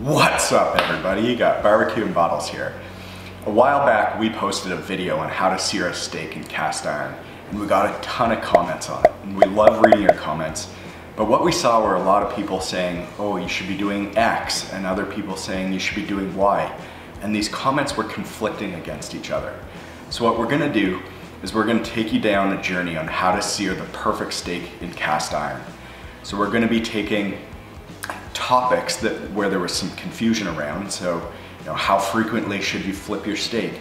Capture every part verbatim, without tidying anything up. What's up, everybody? You got Barbecue and Bottles here. A while back we posted a video on how to sear a steak in cast iron, and we got a ton of comments on it, and we love reading your comments. But what we saw were a lot of people saying, oh, you should be doing X, and other people saying you should be doing Y, and these comments were conflicting against each other. So what we're gonna do is we're gonna take you down a journey on how to sear the perfect steak in cast iron. So we're gonna be taking topics that where there was some confusion around. So, you know, how frequently should you flip your steak?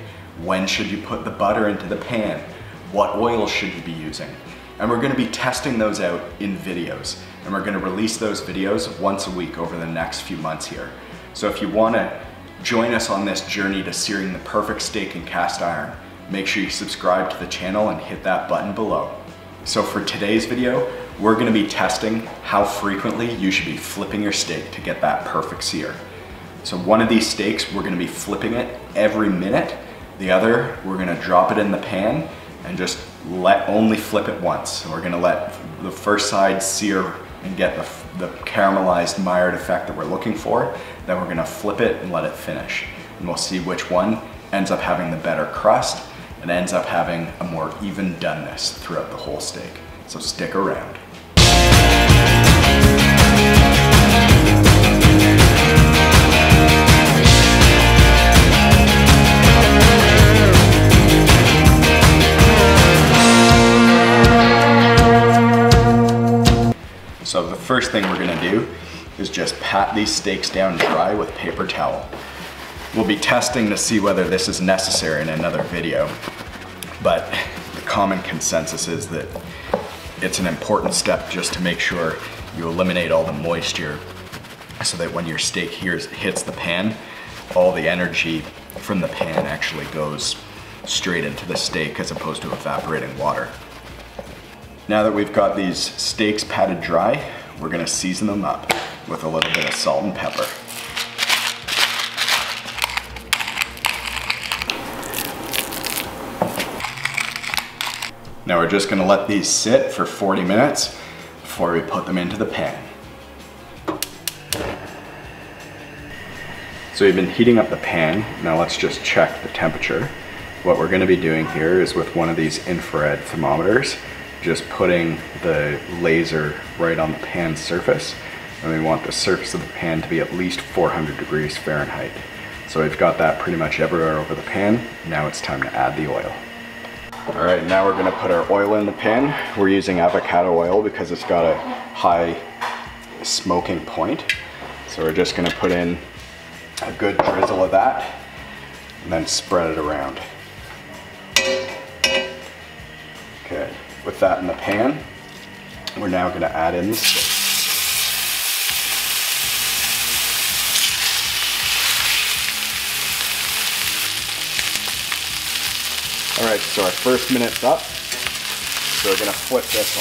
When should you put the butter into the pan? What oil should you be using? And we're going to be testing those out in videos, and we're going to release those videos once a week over the next few months here. So if you want to join us on this journey to searing the perfect steak in cast iron, make sure you subscribe to the channel and hit that button below. So for today's video, we're going to be testing how frequently you should be flipping your steak to get that perfect sear. So one of these steaks, we're going to be flipping it every minute. The other, we're going to drop it in the pan and just let only flip it once. So we're going to let the first side sear and get the, the caramelized Maillard effect that we're looking for. Then we're going to flip it and let it finish. And we'll see which one ends up having the better crust and ends up having a more even doneness throughout the whole steak. So stick around. So the first thing we're going to do is just pat these steaks down dry with paper towel. We'll be testing to see whether this is necessary in another video, but the common consensus is that it's an important step just to make sure you eliminate all the moisture so that when your steak here hits the pan, all the energy from the pan actually goes straight into the steak as opposed to evaporating water. Now that we've got these steaks patted dry, we're going to season them up with a little bit of salt and pepper. Now we're just going to let these sit for forty minutes before we put them into the pan. So we've been heating up the pan. Now let's just check the temperature. What we're going to be doing here is with one of these infrared thermometers, just putting the laser right on the pan surface, and we want the surface of the pan to be at least four hundred degrees Fahrenheit. So we've got that pretty much everywhere over the pan. Now it's time to add the oil. All right, now we're gonna put our oil in the pan. We're using avocado oil because it's got a high smoking point. So we're just gonna put in a good drizzle of that and then spread it around. Okay. With that in the pan, we're now going to add in the steak. All right, so our first minute's up, so we're going to flip this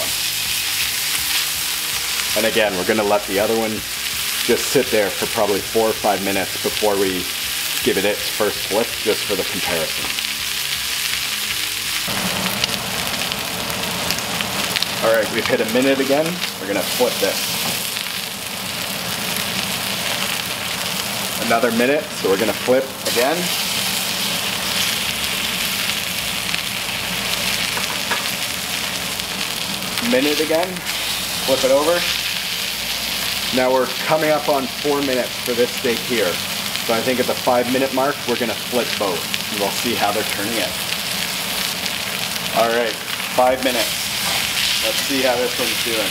one. And again, we're going to let the other one just sit there for probably four or five minutes before we give it its first flip, just for the comparison. All right, we've hit a minute again. We're gonna flip this. Another minute, so we're gonna flip again. Minute again, flip it over. Now we're coming up on four minutes for this steak here. So I think at the five minute mark, we're gonna flip both, and we'll see how they're turning out. All right, five minutes. Let's see how this one's doing.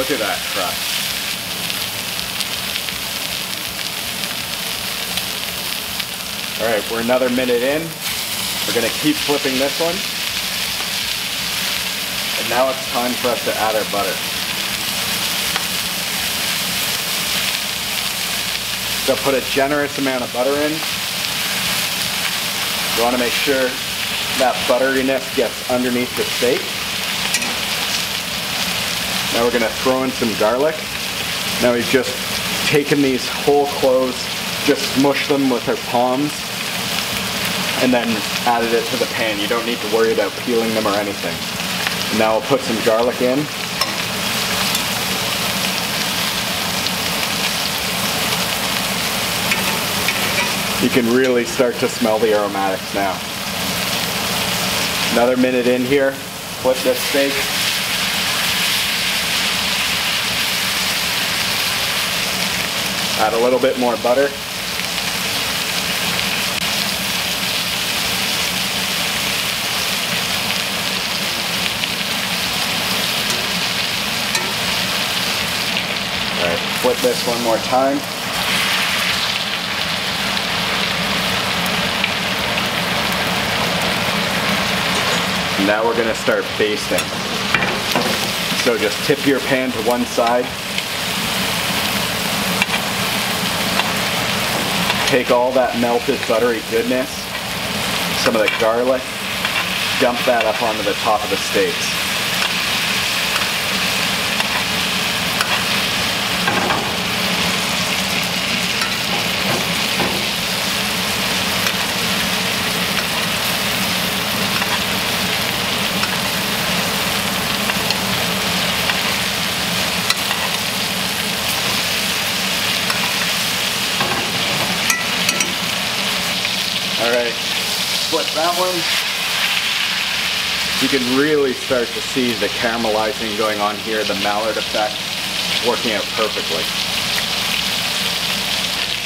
Look at that crust. All right, we're another minute in. We're gonna keep flipping this one. And now it's time for us to add our butter. So put a generous amount of butter in. You wanna make sure that butteriness gets underneath the steak. Now we're gonna throw in some garlic. Now we've just taken these whole cloves, just smushed them with our palms, and then added it to the pan. You don't need to worry about peeling them or anything. Now we'll put some garlic in. You can really start to smell the aromatics now. Another minute in here, flip this steak. Add a little bit more butter. Alright, flip this one more time. Now we're going to start basting. So just tip your pan to one side. Take all that melted buttery goodness, some of the garlic, dump that up onto the top of the steaks. Alright, flip that one. You can really start to see the caramelizing going on here, the Maillard effect working out perfectly.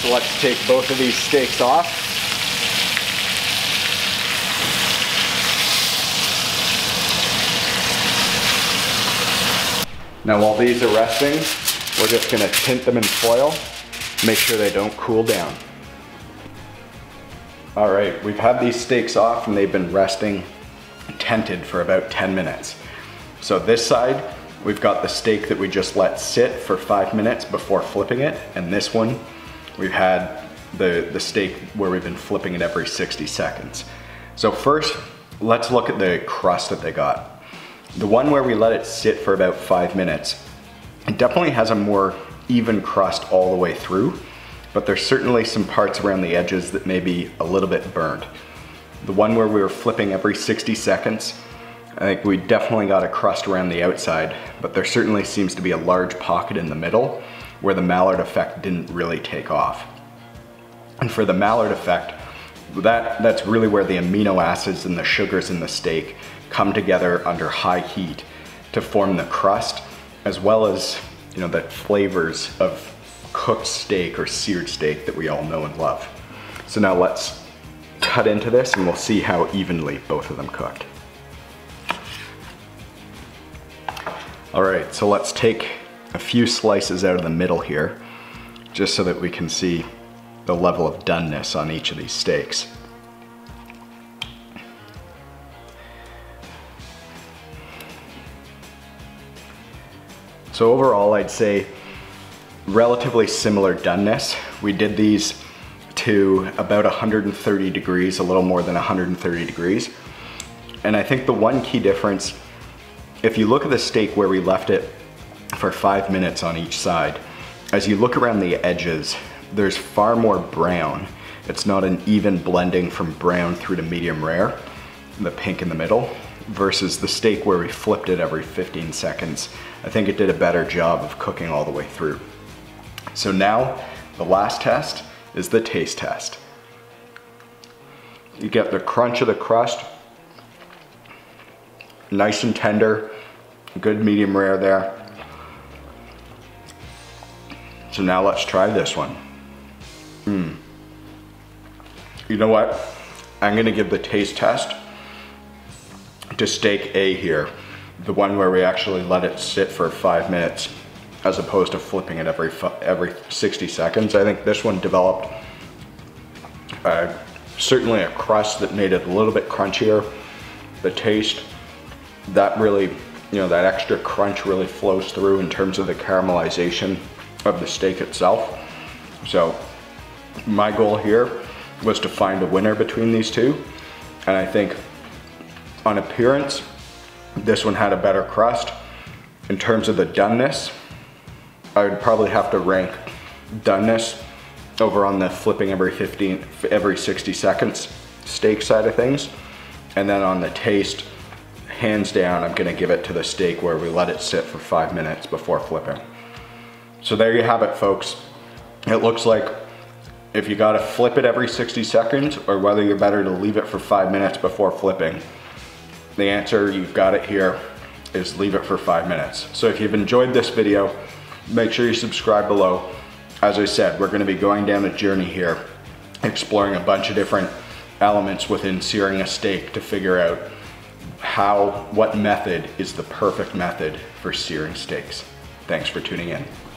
So let's take both of these steaks off. Now while these are resting, we're just going to tint them in foil, make sure they don't cool down. All right, we've had these steaks off and they've been resting tented for about ten minutes. So this side, we've got the steak that we just let sit for five minutes before flipping it. And this one, we've had the, the steak where we've been flipping it every sixty seconds. So first, let's look at the crust that they got. The one where we let it sit for about five minutes, it definitely has a more even crust all the way through, but there's certainly some parts around the edges that may be a little bit burned. The one where we were flipping every sixty seconds, I think we definitely got a crust around the outside, but there certainly seems to be a large pocket in the middle where the Maillard effect didn't really take off. And for the Maillard effect, that, that's really where the amino acids and the sugars in the steak come together under high heat to form the crust, as well as, you know, the flavors of cooked steak or seared steak that we all know and love. So now let's cut into this and we'll see how evenly both of them cooked. All right, so let's take a few slices out of the middle here, just so that we can see the level of doneness on each of these steaks. So overall, I'd say relatively similar doneness. We did these to about one hundred thirty degrees, a little more than one hundred thirty degrees. And I think the one key difference, if you look at the steak where we left it for five minutes on each side, as you look around the edges, there's far more brown. It's not an even blending from brown through to medium rare, the pink in the middle, versus the steak where we flipped it every fifteen seconds. I think it did a better job of cooking all the way through. So now, the last test is the taste test. You get the crunch of the crust, nice and tender, good medium rare there. So now let's try this one. Mm. You know what? I'm gonna give the taste test to steak A here, the one where we actually let it sit for five minutes. As opposed to flipping it every every sixty seconds. I think this one developed uh, certainly a crust that made it a little bit crunchier. The taste, that really, you know, that extra crunch really flows through in terms of the caramelization of the steak itself. So my goal here was to find a winner between these two. And I think on appearance, this one had a better crust. In terms of the doneness, I would probably have to rank doneness over on the flipping every fifteen, every sixty seconds steak side of things. And then on the taste, hands down, I'm gonna give it to the steak where we let it sit for five minutes before flipping. So there you have it, folks. It looks like if you gotta flip it every sixty seconds or whether you're better to leave it for five minutes before flipping. The answer, you've got it here, is leave it for five minutes. So if you've enjoyed this video, make sure you subscribe below. As I said, we're gonna be going down a journey here, exploring a bunch of different elements within searing a steak to figure out how, what method is the perfect method for searing steaks. Thanks for tuning in.